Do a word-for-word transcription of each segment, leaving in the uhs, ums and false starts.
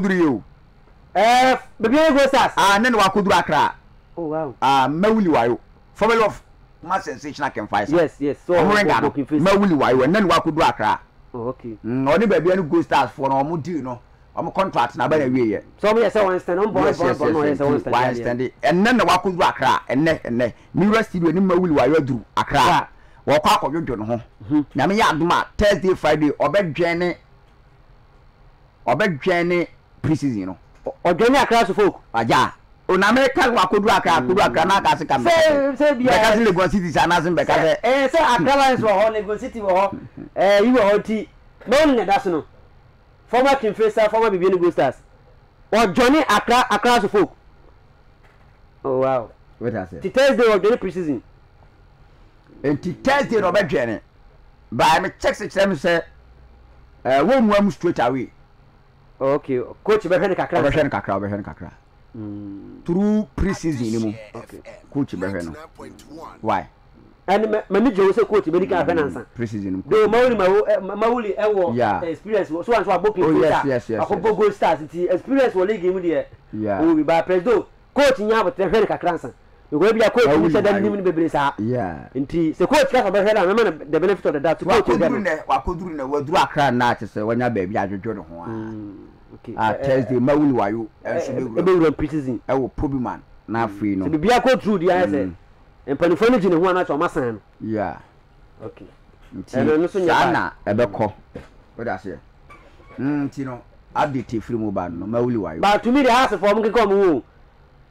Kudriu. F. The beer goes us. Ah, then what could Wakra? Oh, wow. Ah, Mawiliwayo. For love, my sensation I can find. Yes, yes. So, Mawiliwayo, and then what could Wakra? Oh, okay. No, the beer goes us for no Mudino. I'm a contract, and I better be here. So, yes, I want to stand on board. Yes, yes, yes. Why I stand it? And then the walk could Wakra, and then, and then, me rest you and Mawiliwayo do Akra. Walk up of you don't know. Namia, Thursday, Friday, or bed journey. Or bed journey, precision. Or journey across the folk. Aja. On America, what could work out? Could work out as a company. Say, because the good cities are nothing because I say, I can't go to the city or you are tea. No, that's no. Former confessor, former beginning boosters. Or journey across the folk. Oh, wow. What I say? The Thursday or journey precision. And the Thursday or bed journey. By me checks it, say, one one straight away. Okay, coach, we're going to crack. We're going to crack. We're going to crack. Through preseason, okay. Coach, we're going to. Why? And manager also coach, we're going to finance. Preseason. The Mauli, Mauli, Mauli, yeah. Experience. So and so, book. Oh yes, yes, yes. I hope both goal stars. It's experience. We're going to give you. Yeah. We buy preseason. Coach, you have to learn crack. You go be a coach. You should then even be blessed. Yeah. Inti. So coach, crack. We're going to. Remember the benefit of the doubt. What could do? What could do? What do I crack now? Just when you baby, I just don't want. Okay. Ah, Thursday, Mawiliwayo. Ebe ura preseason. Ewo Pobiman na free no. So be a through the I S N. And Panifoni jine huwa na chama sana. Yeah. Okay. Ebe nusu nyama. Ebe ko. Oda se. Hmm, tino. Update free mobile no Mawiliwayo. But to me the house for mke komu.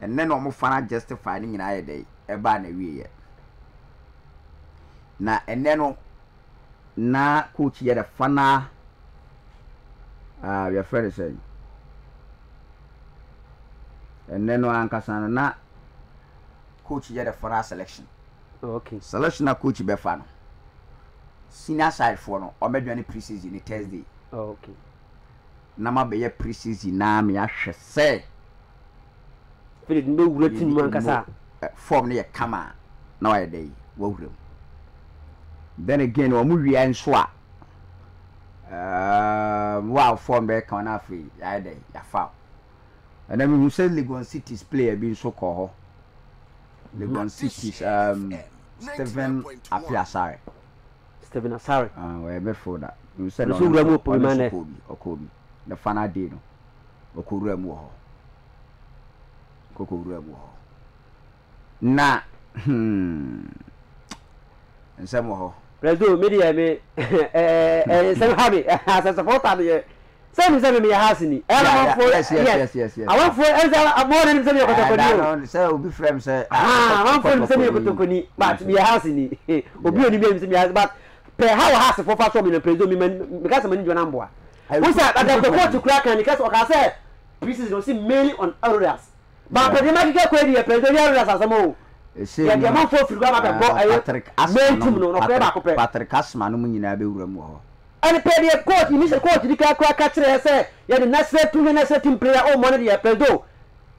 And then I'm final justifying in a day. A ban a year. Now, and then, now, coach, you had a final. Ah, your friend is saying. And then one Kasana na coach yet for our selection. Okay. Selection na coach Befano. Senior side for no or maybe any preseason Thursday. Oh, okay. Nama be preseason na me ahwe say. Feel no writing man kasa. Form na ye kama na why dey wo wrem. Then again o mu wia nso a uh wow form be kan na free ya dey ya foul. And then we say Legon City's player being so called Legon City's um Stephen Apiasare. Stephen Asare. Ah, we're before that. We said no. Okobi, Okobi. The final day no. Okuremu ho. Okuremu ho. Na hmm. Nsemo ho. Prezo media me eh eh same hobby as a supporter. Same as me, Hassini. I for yes, yes, yes, yes. I want for I'm more than seven years. So be friends, sir. Ah, I'm from seven years to but me Hassini. Obi, but how has for fast women and presume because I'm in your number. I was at the court to crack and because what I said, pieces don't seem mainly on others. But the magical query, a president as a mole. See, I'm not for Patrick Asman, Patrick Asman, and the court, you miss a court, you can't catch it. You had a necessary two minutes in prayer or money at Pedro.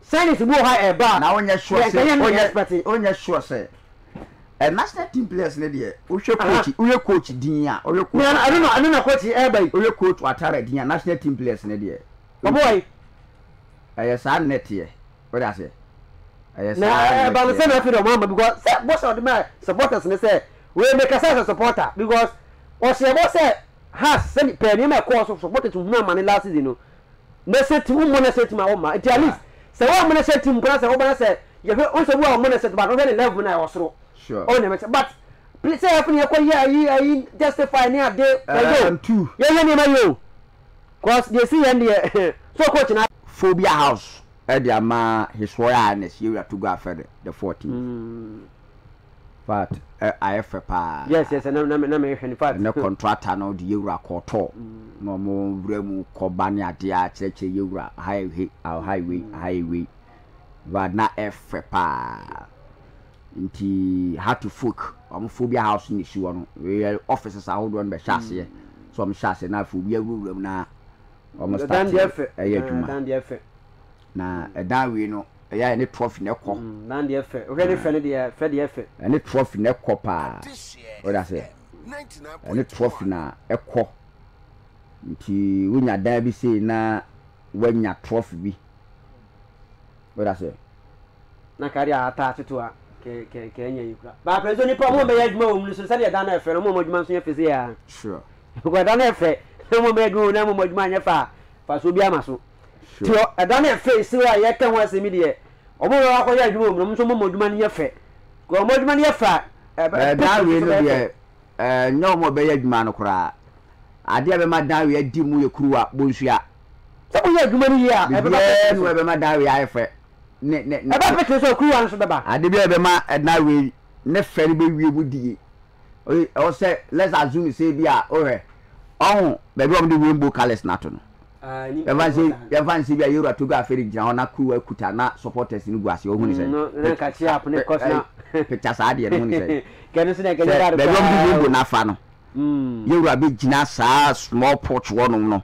Send it to go high a bar. Now, when you're sure, on your sure, sir. And that's not team players, lady. Who should coach you? Your coach, Dina, or your coach? I don't know, I don't know what you ever or your coach, what are Dina, national team players, lady. Oh boy, I guess I'm net here. What I say? I guess I'm not saying nothing to mama because what's on the man supporters, and they say, we'll make us a supporter because what's your boss said. Has sent Penima course of supported to no money last season. No, no set to one set to my own man. At least, so I'm going to set him brass and I said, you also well, money set about only eleven hours. Sure, only but please say, I'm going to justify near day and two. Yeah, yeah, yeah, because they see and the so coaching Phobia House. Eddie, ma, his royalness, you have to go after the fourteenth. But I have a yes, yes, and no, no, in fact, no contractor, no, the Eura Coto, no more Remu Cobania, the Archechi Eura Highway, our highway, highway, but not a frapa. Inti how to fuck on Phobia House in issue on where officers are hold on the chassis, so I'm chassis now for real room now. Almost done the effort, a year to man the effort. Now, a down we know. Yeah, any trophy neck cop. None the effort. Already friendly, friendly effort. Any trophy neck cop. What that's it. Any trophy na a cop. Nti when your derby say na when your trophy be. What that's it. Na carry a attach to a ke ke ke any you clap. But please don't problem be edge mo umlu so say dan effort mo mo djuma so yefese ya. Sure. But dan effort mo be edge mo na mo djuma nyefa. Fa so bia maso. Sure. Ti dan effort si wa ye kan wa se mi de. Omo wa ko ya dwuma omo so mo moduma ni yefa ko moduma ni yefa e da we no de eh nyo mo be ya dwuma no kura ade be ma da we adi mu ye kuruwa bonsua se mo ya dwuma ni ya e be ma da we ya yefa ne ne e ba pete so kuruwa nso beba ade be be ma na we ne fere be wie budie o se let's assume say bia o he ohun be be o de we bo callous na to no Evansi, evansi biya yura tuga afiri jana na kuwa kuta na supporters inu guasi ohuni sasa. No, na kati ya pune kosna. Picture saadi ya ohuni sasa. Kwenye sisi na kwenye daru. Bebiombi yuko na fano. Yura bi jina saa small porch wano mno.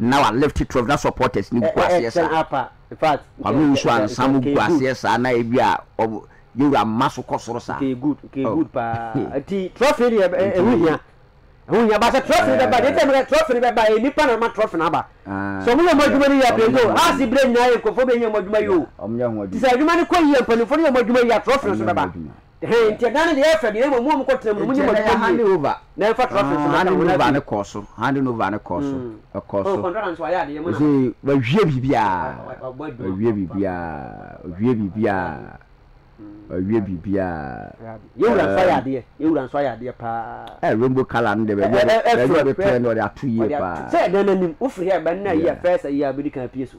Now I left it twelve na supporters inu guasi sasa. Apa, ifat. Kwa mimi uswa samu guasi sasa na ibiya yura maso kosoro sasa. Okay good, okay good pa. Ati trophy ni ehuniya. Hunya basa trophy da ba dete mra trophy ba ba ni pana ma trophy na ba so mu mo djuma ni ya prezo asi brain na ye ko fo be ni mo djuma yo omnya ho adjuma ti sa djuma ni ko ye pani fo ni mo djuma ya trophy so da ba he ti gana de efa de mo mo ko tram mu ni mo djuma hand over na fa trophy so hand over ne course hand over ne course a course so conference wa ya de mo si ba hwie bibia ba hwie bibia hwie bibia we be bia you ran fire there you ran fire there pa eh rainbow color and the be be plan or the two year pa say na nim wo free here ban na year first year be kan pie so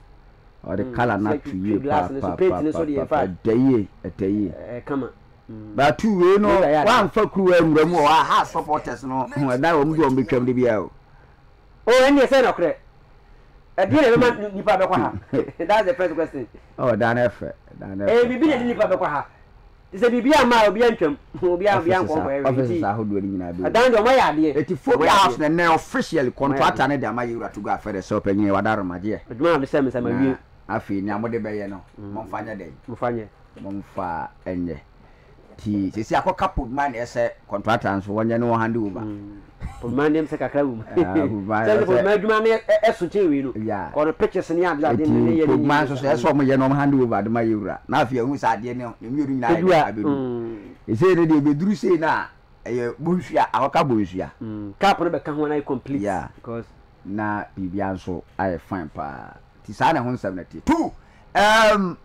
or the color na two year pa pa pa dey e dey e kama ba two we no one fa crew amura mu wa ha supporters no na wo mu be twam de bia o o any say no kre that's the first question. Oh, Dan F. Dan F. Eh, we be in Nipabaha. It's a B B A mile, Bianchum, who be out young officers are who do it. Down the way, I did eighty four hours and now officially contract and a Mayura to go for the soap and you are my dear. But one of the seven, I'm a year. I feel Namode Bayano, Monfana Day, Mufania, Monfa, and T. It's a couple of mine as a contractors when you know Handuba. Pulmanium sekakum. Sasa pulmanium ni esuti wilo. Kono pictures ni abla di ni yeni. Pulman so sasa so mje no handu over the mayura. Na afia hu saade ni nyuri na abedu. Ise re de beduru sei na eh bonhua akoka bonhua. Cap no be ka ho na complete because na bibia so I fine pa. Ti sa na ho seventy-two. Um